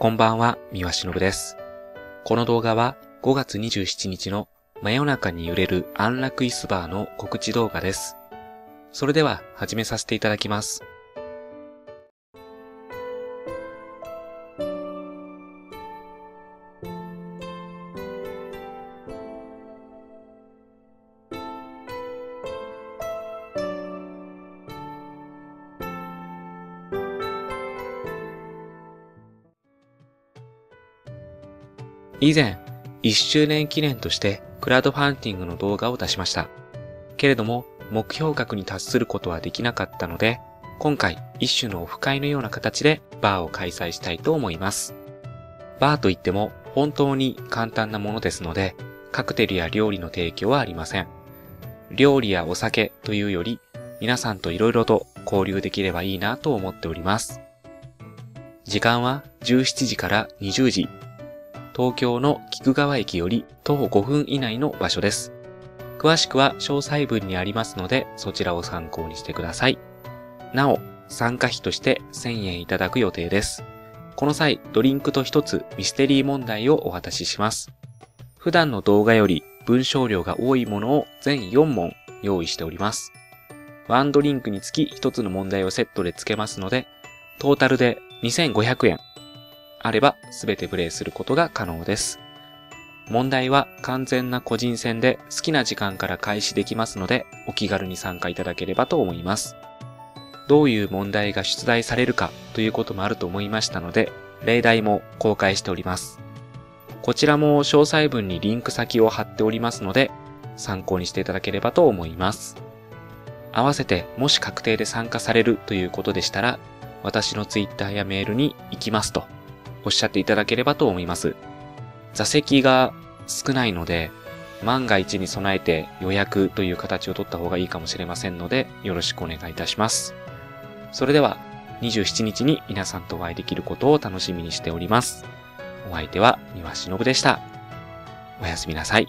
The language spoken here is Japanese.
こんばんは、三輪しのぶです。この動画は5月27日の真夜中に揺れる安楽椅子バーの告知動画です。それでは始めさせていただきます。以前、1周年記念としてクラウドファンディングの動画を出しました。けれども、目標額に達することはできなかったので、今回一種のオフ会のような形でバーを開催したいと思います。バーといっても本当に簡単なものですので、カクテルや料理の提供はありません。料理やお酒というより、皆さんと色々と交流できればいいなと思っております。時間は17時から20時。東京の菊川駅より徒歩5分以内の場所です。詳しくは詳細文にありますので、そちらを参考にしてください。なお、参加費として1000円いただく予定です。この際、ドリンクと一つミステリー問題をお渡しします。普段の動画より文章量が多いものを全4問用意しております。ワンドリンクにつき一つの問題をセットで付けますので、トータルで2500円。あれば全てプレイすることが可能です。問題は完全な個人戦で好きな時間から開始できますのでお気軽に参加いただければと思います。どういう問題が出題されるかということもあると思いましたので例題も公開しております。こちらも詳細文にリンク先を貼っておりますので参考にしていただければと思います。合わせてもし確定で参加されるということでしたら私のツイッターやメールに行きますとおっしゃっていただければと思います。座席が少ないので、万が一に備えて予約という形を取った方がいいかもしれませんので、よろしくお願いいたします。それでは、27日に皆さんとお会いできることを楽しみにしております。お相手は三輪しのぶでした。おやすみなさい。